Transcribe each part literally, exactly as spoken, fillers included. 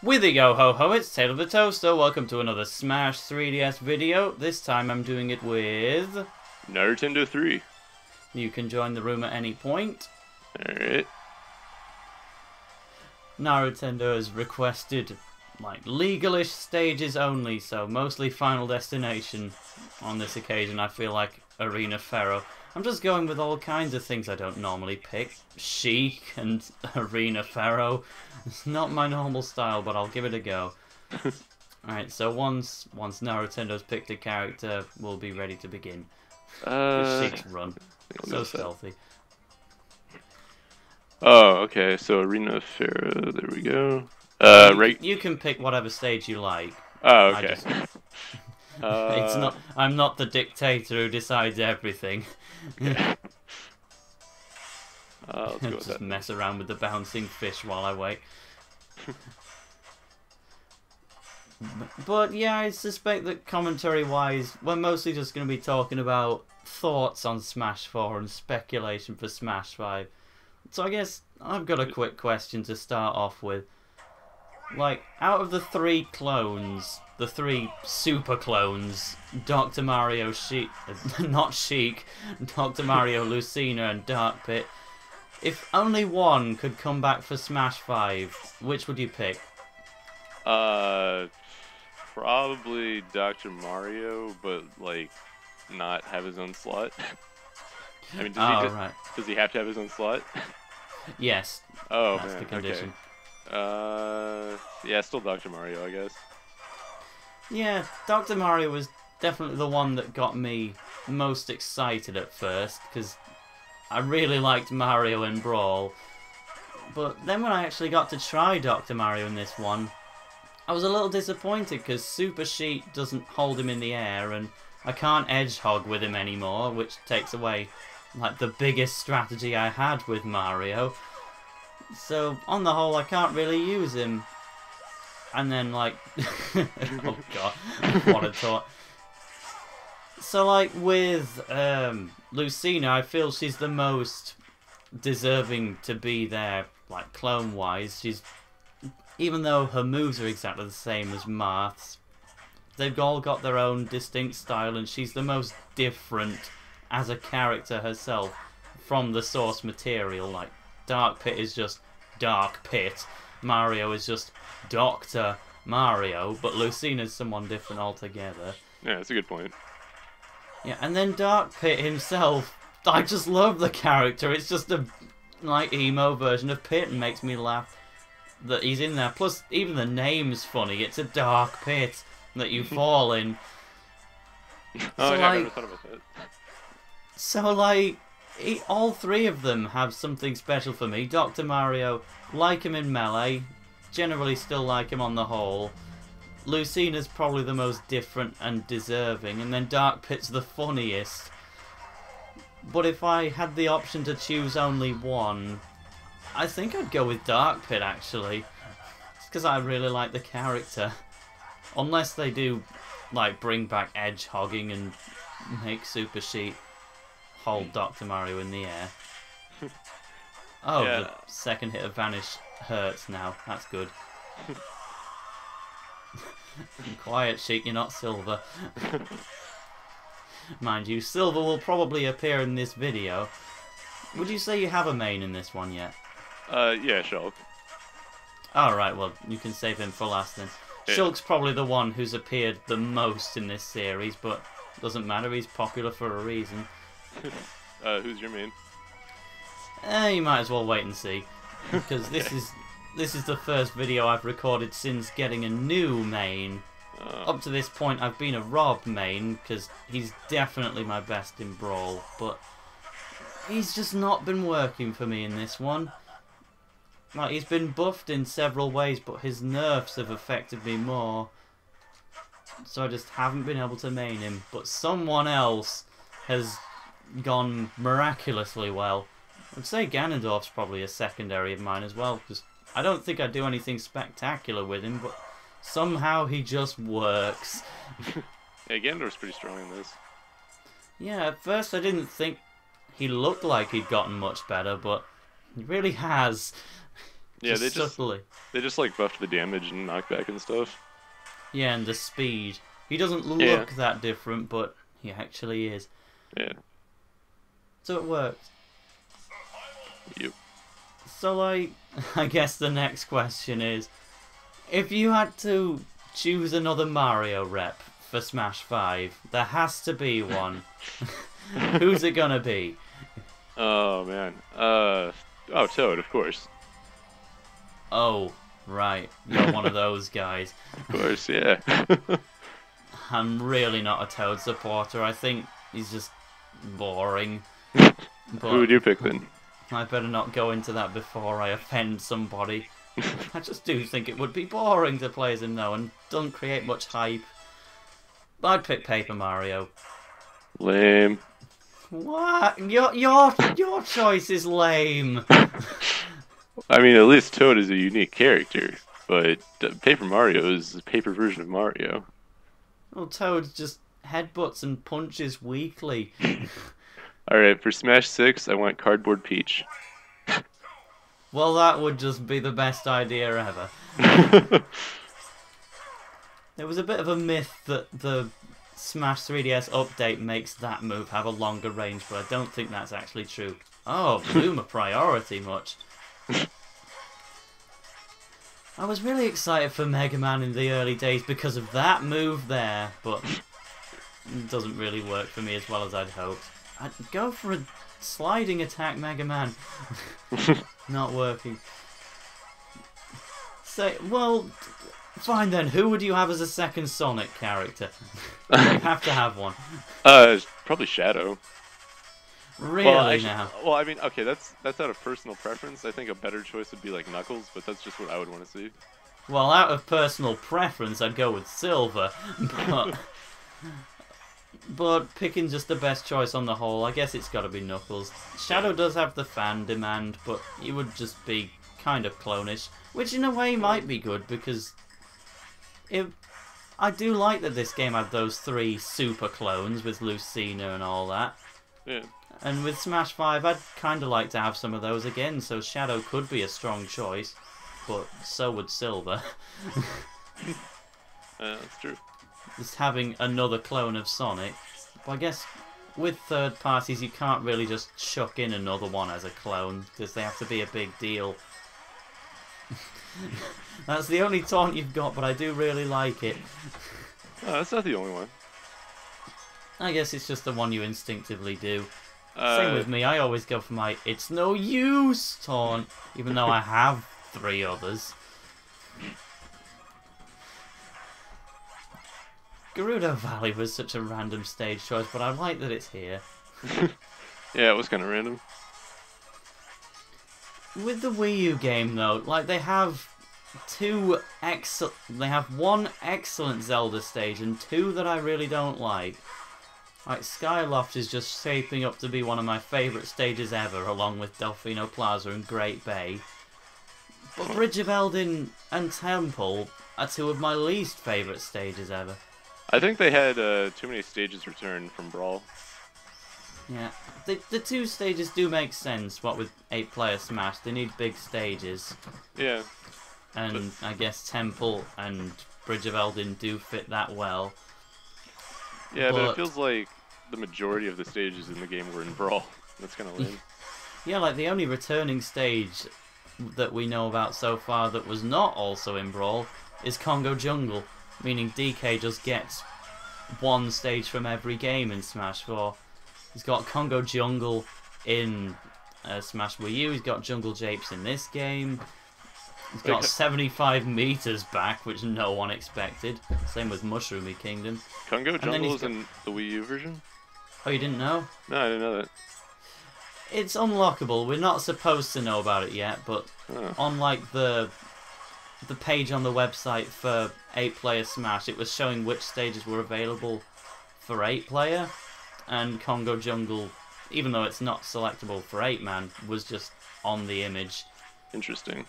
Whither yo ho ho, it's Tale of the Toaster, welcome to another Smash three D S video. This time I'm doing it with... Narutendo three. You can join the room at any point. Alright. Narutendo has requested, like, legalish stages only, so mostly Final Destination on this occasion. I feel like Arena Pharaoh. I'm just going with all kinds of things I don't normally pick. Sheik and Arena Pharaoh. It's not my normal style, but I'll give it a go. Alright, so once once Narutendo's picked a character, we'll be ready to begin. Uh, Sheik's run. So stealthy. Oh, okay, so Arena Pharaoh, there we go. Uh, you, right... you can pick whatever stage you like. Oh, okay. Uh, it's not. I'm not the dictator who decides everything. Okay. uh, let's go with just that. Mess around with the bouncing fish while I wait. But yeah, I suspect that commentary-wise, we're mostly just going to be talking about thoughts on Smash four and speculation for Smash five. So I guess I've got a quick question to start off with. Like, out of the three clones, the three super clones, Doctor Mario, Sheik, not Sheik, Doctor Mario, Lucina, and Dark Pit, if only one could come back for Smash five, which would you pick? Uh, probably Doctor Mario, but, like, not have his own slot. I mean, does, oh, he just, right. does he have to have his own slot? Yes. Oh, that's man. the condition. Okay. Uh, yeah, still Doctor Mario, I guess. Yeah, Doctor Mario was definitely the one that got me most excited at first, because I really liked Mario in Brawl. But then when I actually got to try Doctor Mario in this one, I was a little disappointed, because Super Sheik doesn't hold him in the air, and I can't edgehog with him anymore, which takes away, like, the biggest strategy I had with Mario. So, on the whole, I can't really use him. And then, like... oh, God. What a thought. So, like, with um, Lucina, I feel she's the most deserving to be there, like, clone-wise. She's... Even though her moves are exactly the same as Marth's, they've all got their own distinct style, and she's the most different as a character herself from the source material, like... Dark Pit is just Dark Pit. Mario is just Doctor Mario, but Lucina's someone different altogether. Yeah, that's a good point. Yeah, and then Dark Pit himself, I just love the character. It's just a like emo version of Pit and makes me laugh that he's in there. Plus, even the name's funny. It's a dark pit that you fall in. Oh, so, yeah, like, I never thought about that. So, like... He, all three of them have something special for me. Doctor Mario, like him in Melee, generally still like him on the whole. Lucina's probably the most different and deserving, and then Dark Pit's the funniest. But if I had the option to choose only one, I think I'd go with Dark Pit, actually. It's because I really like the character. Unless they do, like, bring back edgehogging and make Super Sheik hold Doctor Mario in the air. Oh, yeah. The second hit of Vanish hurts now. That's good. Quiet, Sheik, you're not Silver. Mind you, Silver will probably appear in this video. Would you say you have a main in this one yet? Uh, yeah, Shulk. Alright, well, you can save him for last then. Yeah. Shulk's probably the one who's appeared the most in this series, but doesn't matter, he's popular for a reason. Uh, who's your main? Eh, you might as well wait and see, because okay. this is this is the first video I've recorded since getting a new main. Uh. Up to this point, I've been a Rob main because he's definitely my best in Brawl, but he's just not been working for me in this one. Like, he's been buffed in several ways, but his nerfs have affected me more, so I just haven't been able to main him. But someone else has gone miraculously well. I'd say Ganondorf's probably a secondary of mine as well, because I don't think I do anything spectacular with him, but somehow he just works. Yeah, Ganondorf's pretty strong in this. Yeah, at first I didn't think he looked like he'd gotten much better, but he really has. Yeah, just they just silly. they just like buffed the damage and knockback and stuff. Yeah, and the speed. He doesn't look yeah. that different, but he actually is. Yeah. So it worked. Yep. So like, I guess the next question is, if you had to choose another Mario rep for Smash five, there has to be one. Who's it gonna be? Oh man. Uh. Oh, Toad, of course. Oh, right. You're one of those guys. Of course, yeah. I'm really not a Toad supporter. I think he's just boring. But who would you pick then? I better not go into that before I offend somebody. I just do think it would be boring to play as him though, and doesn't create much hype. I'd pick Paper Mario. Lame. What? Your your your choice is lame. I mean, at least Toad is a unique character, but Paper Mario is the paper version of Mario. Well, Toad just headbutts and punches weakly. Alright, for Smash six, I want Cardboard Peach. Well, that would just be the best idea ever. There was a bit of a myth that the Smash three D S update makes that move have a longer range, but I don't think that's actually true. Oh, Bloom a priority much. I was really excited for Mega Man in the early days because of that move there, but it doesn't really work for me as well as I'd hoped. I'd go for a sliding attack Mega Man. Not working. So, well, fine then, who would you have as a second Sonic character? You have to have one. Uh, probably Shadow. Really well, actually, now? Well, I mean, okay, that's that's out of personal preference. I think a better choice would be like Knuckles, but that's just what I would want to see. Well, out of personal preference, I'd go with Silver, but but picking just the best choice on the whole, I guess it's got to be Knuckles. Shadow does have the fan demand, but he would just be kind of clonish, which in a way might be good because it. I do like that this game had those three super clones with Lucina and all that. Yeah. And with Smash five, I'd kind of like to have some of those again, so Shadow could be a strong choice, but so would Silver. uh, that's true. Just having another clone of Sonic. But I guess with third parties, you can't really just chuck in another one as a clone, because they have to be a big deal. That's the only taunt you've got, but I do really like it. Oh, that's not the only one. I guess it's just the one you instinctively do. Same with me, I always go for my it's no use taunt, even though I have three others. Gerudo Valley was such a random stage choice, but I like that it's here. Yeah, it was kind of random. With the Wii U game though, like they have two excellent, they have one excellent Zelda stage and two that I really don't like. Like, Skyloft is just shaping up to be one of my favourite stages ever, along with Delfino Plaza and Great Bay. But Bridge of Eldin and Temple are two of my least favourite stages ever. I think they had uh, too many stages returned from Brawl. Yeah, the, the two stages do make sense, what with eight player Smash, they need big stages. Yeah. And but... I guess Temple and Bridge of Eldin do fit that well. Yeah, but, but it feels like the majority of the stages in the game were in Brawl. That's kind of lame. Yeah, like the only returning stage that we know about so far that was not also in Brawl is Kongo Jungle, meaning D K just gets one stage from every game in Smash four. He's got Kongo Jungle in uh, Smash Wii U, he's got Jungle Japes in this game, he's got seventy-five meters back, which no one expected. Same with Mushroomy Kingdom. Kongo Jungle is in the Wii U version? Oh, you didn't know? No, I didn't know that. It's unlockable. We're not supposed to know about it yet, but oh. on like the the page on the website for eight player Smash, it was showing which stages were available for eight player, and Kongo Jungle, even though it's not selectable for eight man, was just on the image. Interesting.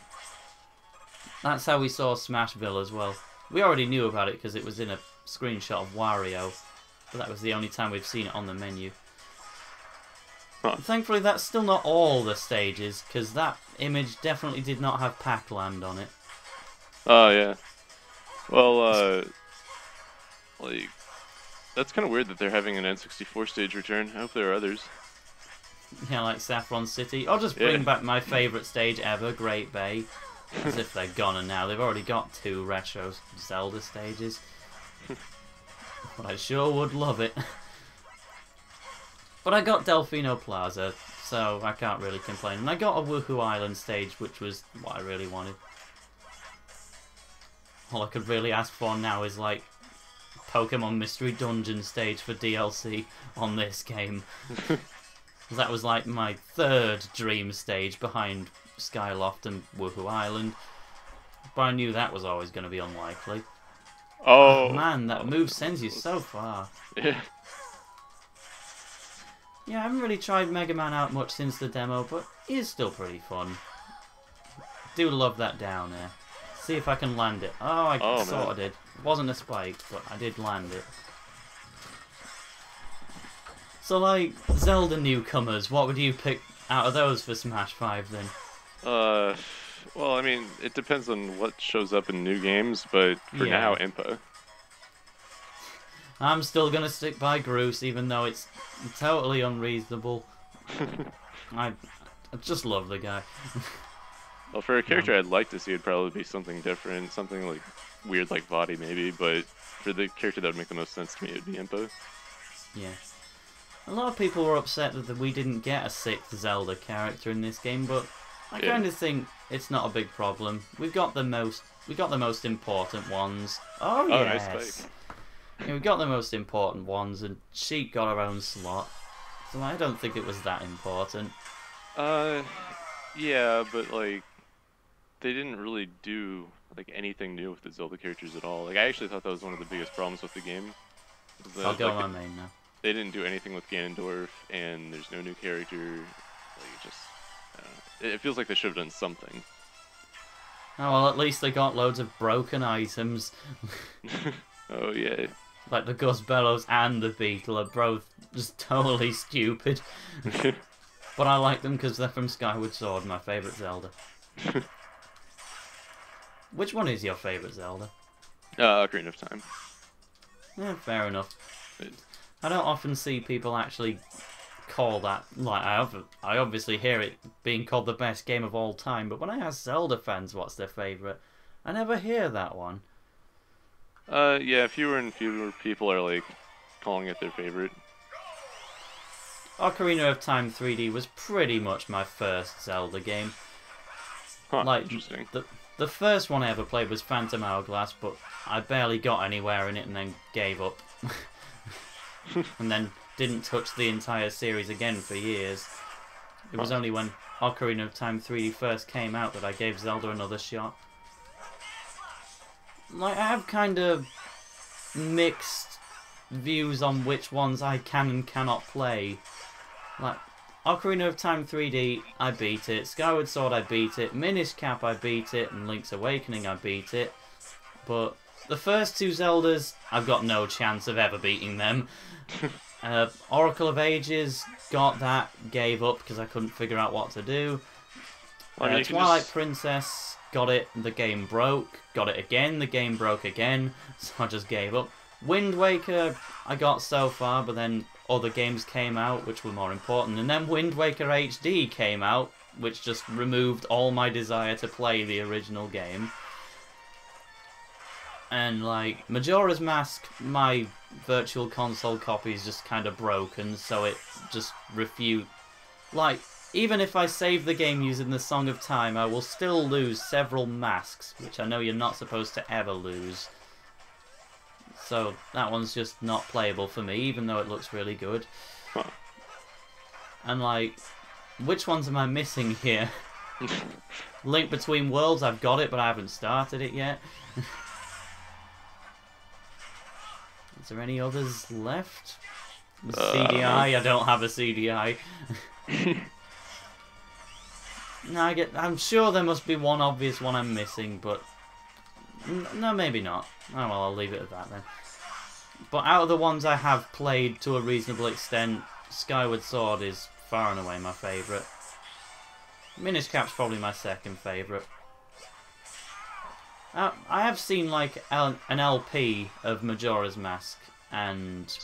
That's how we saw Smashville as well. We already knew about it because it was in a screenshot of Wario, but that was the only time we've seen it on the menu. Thankfully, that's still not all the stages, because that image definitely did not have Pac-Land on it. Oh, yeah. Well, uh... like... that's kind of weird that they're having an N sixty-four stage return. I hope there are others. Yeah, like Saffron City. I'll just bring yeah. back my favourite stage ever, Great Bay. As if they're gone now. They've already got two retro Zelda stages. But I sure would love it. But I got Delfino Plaza, so I can't really complain. And I got a Wuhu Island stage, which was what I really wanted. All I could really ask for now is, like, Pokemon Mystery Dungeon stage for D L C on this game. That was, like, my third dream stage behind Skyloft and Wuhu Island. But I knew that was always going to be unlikely. Oh. oh, man, that move sends you so far. Yeah. Yeah, I haven't really tried Mega Man out much since the demo, but it is still pretty fun. Do love that down there. See if I can land it. Oh, I oh, sort man. of did. It wasn't a spike, but I did land it. So, like, Zelda newcomers, what would you pick out of those for Smash five, then? Uh, well, I mean, it depends on what shows up in new games, but for yeah. now, Impa. I'm still going to stick by Groose, even though it's totally unreasonable. I, I just love the guy. Well, for a character yeah. I'd like to see, it'd probably be something different, something like weird like Vadi, maybe, but for the character that would make the most sense to me, it'd be Impa. Yeah. A lot of people were upset that we didn't get a sixth Zelda character in this game, but I yeah. kind of think it's not a big problem. We've got the most, we got the most important ones. Oh, oh yes. Nice, yeah, we got the most important ones, and Sheik got her own slot, so I don't think it was that important. Uh, yeah, but like, they didn't really do like anything new with the Zelda characters at all. Like, I actually thought that was one of the biggest problems with the game. The, I'll go like, on my main now. They didn't do anything with Ganondorf, and there's no new character. Like, it just, I don't know. It feels like they should have done something. Oh, well, at least they got loads of broken items. Oh, yeah. Like the Guzbellos and the Beetle are both just totally stupid. But I like them because they're from Skyward Sword, my favourite Zelda. Which one is your favourite Zelda? Uh, Ocarina of Time. Yeah, fair enough. It... I don't often see people actually call that, like, I, have, I obviously hear it being called the best game of all time, but when I ask Zelda fans what's their favourite, I never hear that one. Uh, yeah, fewer and fewer people are, like, calling it their favourite. Ocarina of Time three D was pretty much my first Zelda game. Huh, like, interesting. The, the first one I ever played was Phantom Hourglass, but I barely got anywhere in it and then gave up. And then didn't touch the entire series again for years. It was only when Ocarina of Time three D first came out that I gave Zelda another shot. Like, I have kind of mixed views on which ones I can and cannot play. Like, Ocarina of Time three D, I beat it. Skyward Sword, I beat it. Minish Cap, I beat it. And Link's Awakening, I beat it. But... the first two Zeldas, I've got no chance of ever beating them. uh, Oracle of Ages, got that, gave up because I couldn't figure out what to do. Well, uh, Twilight just... Princess, got it, the game broke. Got it again, the game broke again, so I just gave up. Wind Waker, I got so far, but then other games came out which were more important. And then Wind Waker H D came out, which just removed all my desire to play the original game. And, like, Majora's Mask, my virtual console copy is just kind of broken, so it just refuse. Like, even if I save the game using the Song of Time, I will still lose several masks, which I know you're not supposed to ever lose. So, that one's just not playable for me, even though it looks really good. Huh. And, like, which ones am I missing here? Link Between Worlds, I've got it, but I haven't started it yet. Is there any others left? Uh, C D I? I don't have a C D I. No, I get. I'm sure there must be one obvious one I'm missing, but no, maybe not. Oh well, I'll leave it at that then. But out of the ones I have played to a reasonable extent, Skyward Sword is far and away my favourite. Miniscap's probably my second favourite. Uh, I have seen like L an L P of Majora's Mask and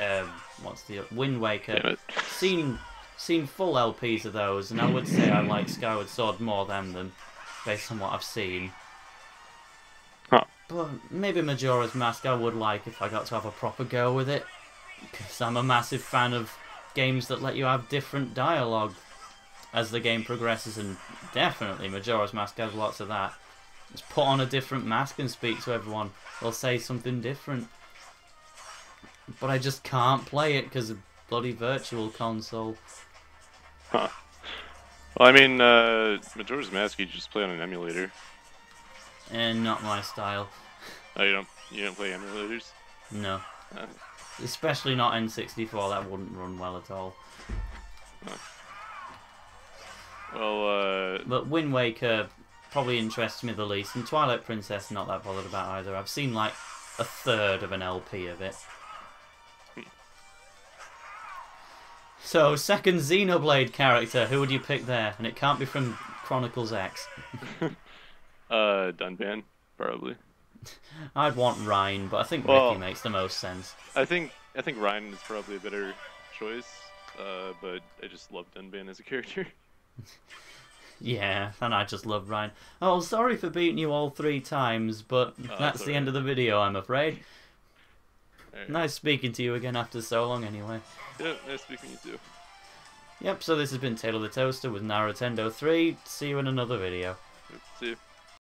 um, what's the Wind Waker. Seen seen full L Ps of those, and I would say I like Skyward Sword more than them, based on what I've seen. Huh. But maybe Majora's Mask I would like if I got to have a proper go with it, because I'm a massive fan of games that let you have different dialogue as the game progresses, and definitely Majora's Mask has lots of that. Just put on a different mask and speak to everyone. They'll say something different. But I just can't play it because of bloody virtual console. Huh. Well, I mean, uh, Majora's Mask you just play on an emulator. And not my style. Oh, you don't, you don't play emulators? No. Uh. Especially not N sixty-four, that wouldn't run well at all. Huh. Well, uh... But Wind Waker probably interests me the least, and Twilight Princess not that bothered about either. I've seen like a third of an L P of it. So, second Xenoblade character, who would you pick there? And it can't be from Chronicles X. uh, Dunban, probably. I'd want Rhyne, but I think well, Ricky makes the most sense. I think I think Rhyne is probably a better choice, uh, but I just love Dunban as a character. Yeah, and I just love Rhyne. Oh, sorry for beating you all three times, but uh, that's sorry. The end of the video, I'm afraid. Right. Nice speaking to you again after so long, anyway. Yeah, nice speaking to you too. Yep, so this has been Tale of the Toaster with Narutendo three. See you in another video. See you.